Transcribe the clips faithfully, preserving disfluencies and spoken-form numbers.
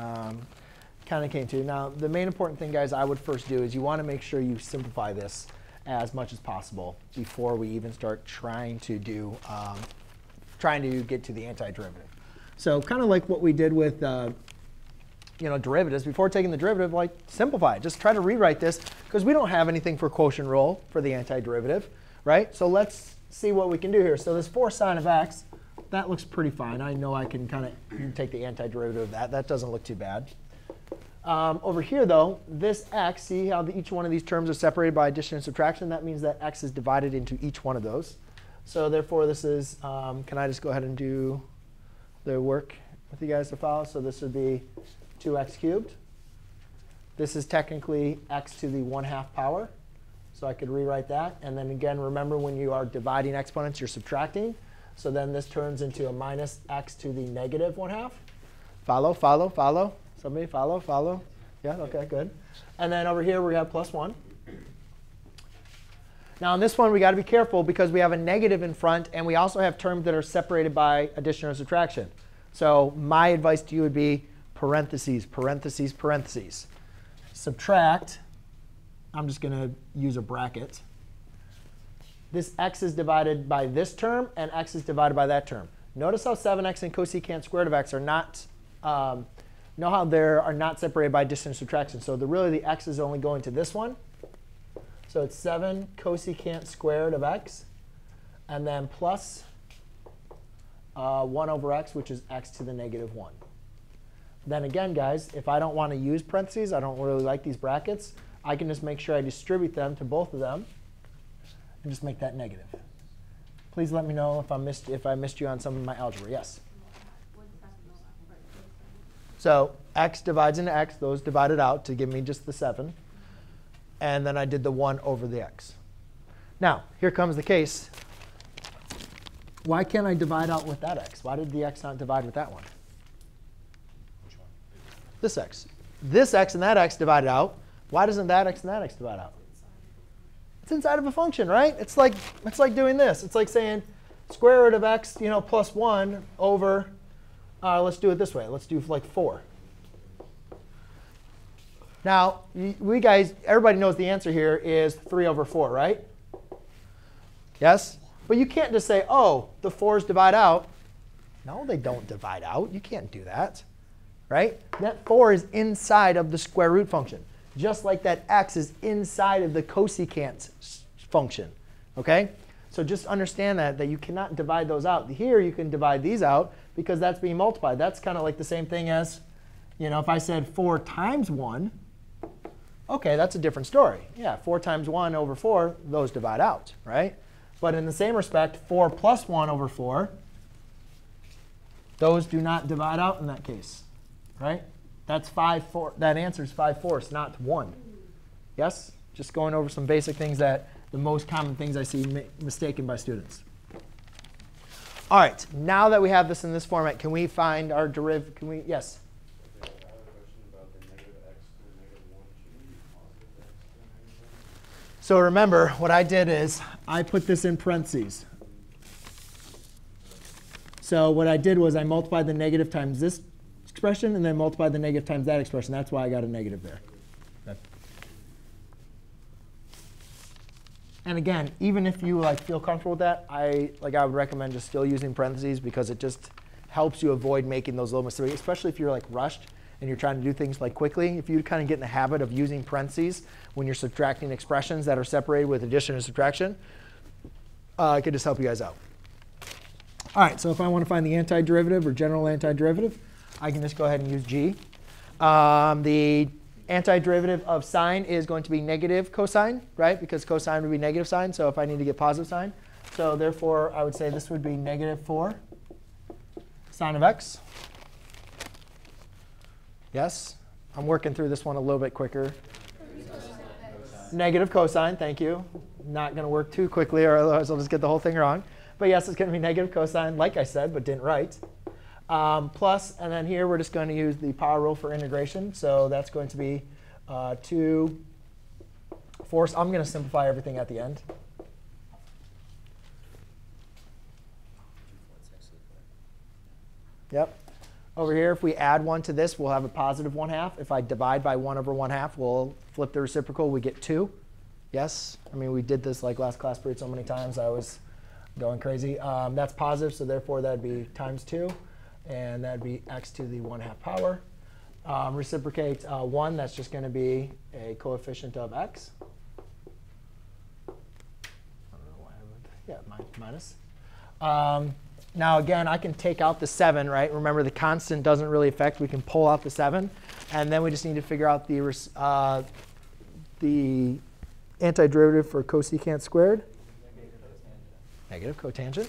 um, kind of came to. Now, the main important thing, guys, I would first do is you want to make sure you simplify this as much as possible before we even start trying to do, um, trying to get to the antiderivative. So kind of like what we did with uh, you know, derivatives, before taking the derivative, like simplify it. Just try to rewrite this, because we don't have anything for quotient rule for the antiderivative, right? So let's see what we can do here. So this four sine of x, that looks pretty fine. I know I can kind of take the antiderivative of that. That doesn't look too bad. Um, over here, though, this x, see how the, each one of these terms are separated by addition and subtraction? That means that x is divided into each one of those. So therefore, this is, um, can I just go ahead and do the work with you guys to follow? So this would be two x cubed. This is technically x to the one half power. So I could rewrite that. And then again, remember when you are dividing exponents, you're subtracting. So then this turns into a minus x to the negative one half. Follow, follow, follow. Somebody follow, follow. Yeah, OK, good. And then over here, we have plus one. Now, on this one, we got to be careful, because we have a negative in front, and we also have terms that are separated by addition or subtraction. So my advice to you would be parentheses, parentheses, parentheses. Subtract. I'm just going to use a bracket. This x is divided by this term, and x is divided by that term. Notice how seven x and cosecant squared of x are not, um, know how they are not separated by addition and subtraction. So the, really, the x is only going to this one. So it's seven cosecant squared of x, and then plus uh, one over x, which is x to the negative one. Then again, guys, if I don't want to use parentheses, I don't really like these brackets, I can just make sure I distribute them to both of them and just make that negative. Please let me know if I missed, if I missed you on some of my algebra. Yes? So x divides into x. Those divided out to give me just the seven. And then I did the one over the x. Now, here comes the case. Why can't I divide out with that x? Why did the x not divide with that one? Which one? This x. This x and that x divided out. Why doesn't that x and that x divide out? It's inside of a function, right? It's like, it's like doing this. It's like saying square root of x, you know, plus one over, uh, let's do it this way. Let's do like four. Now, we guys, everybody knows the answer here is three over four, right? Yes? But you can't just say, oh, the fours divide out. No, they don't divide out. You can't do that, right? That four is inside of the square root function, just like that x is inside of the cosecant function. OK? So just understand that, that you cannot divide those out. Here, you can divide these out, because that's being multiplied. That's kind of like the same thing as, you know, if I said four times one, OK, that's a different story. Yeah, four times one over four, those divide out, right? But in the same respect, four plus one over four, those do not divide out in that case, right? That's five, four, that answer's five fourths, not one. Yes? Just going over some basic things, that the most common things I see ma mistaken by students. All right, now that we have this in this format, can we find our derivative? Can we? Yes? I have a question about the negative x to the negative one. Can you positive x to the negative one? So remember, what I did is I put this in parentheses. So what I did was I multiplied the negative times this expression, and then multiply the negative times that expression. That's why I got a negative there. And again, even if you like feel comfortable with that, I like I would recommend just still using parentheses, because it just helps you avoid making those little mistakes, especially if you're like rushed and you're trying to do things like quickly. If you kind of get in the habit of using parentheses when you're subtracting expressions that are separated with addition and subtraction, uh, it could just help you guys out. All right, so if I want to find the antiderivative or general antiderivative, I can just go ahead and use g. Um, the antiderivative of sine is going to be negative cosine, right? Because cosine would be negative sine. So if I need to get positive sine. So therefore, I would say this would be negative four sine of x. Yes? I'm working through this one a little bit quicker. Negative cosine, thank you. Not going to work too quickly, or otherwise I'll just get the whole thing wrong. But yes, it's going to be negative cosine, like I said, but didn't write. Um, plus, and then here we're just going to use the power rule for integration. So that's going to be uh, two fourths. I'm going to simplify everything at the end. Yep. over here. If we add one to this, we'll have a positive one half. If I divide by one over one half, we'll flip the reciprocal. We get two. Yes? I mean, we did this like last class period so many times. I was going crazy. Um, that's positive, so therefore that'd be times two. And that'd be x to the one half power. Um, reciprocate uh, one, that's just going to be a coefficient of x. I don't know why I would, yeah, min minus. Um, now again, I can take out the seven, right? Remember, the constant doesn't really affect. We can pull out the seven. And then we just need to figure out the, uh, the antiderivative for cosecant squared. Negative cotangent.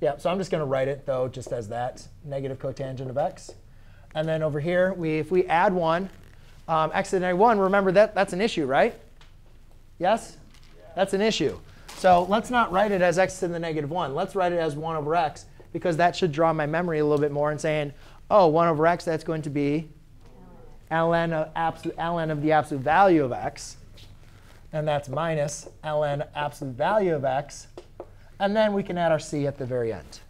Yeah, so I'm just going to write it, though, just as that, negative cotangent of x. And then over here, we if we add one, um, x to the negative one, remember that that's an issue, right? Yes? Yeah. That's an issue. So let's not write it as x to the negative one. Let's write it as one over x, because that should draw my memory a little bit more and saying, oh, one over x, that's going to be ln of, absolute, ln of the absolute value of x. And that's minus ln absolute value of x. And then we can add our c at the very end.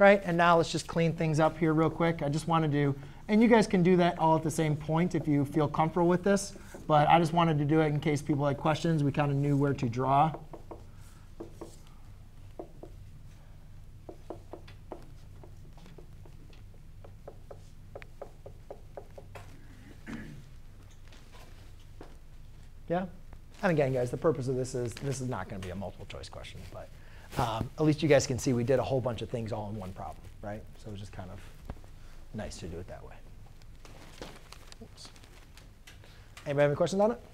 Right? And now let's just clean things up here real quick. I just want to do, and you guys can do that all at the same point if you feel comfortable with this. But I just wanted to do it in case people had questions. We kind of knew where to draw. Yeah? And again, guys, the purpose of this is this is not going to be a multiple choice question. But um, at least you guys can see we did a whole bunch of things all in one problem, right? So it was just kind of nice to do it that way. Oops. Anybody have any questions on it?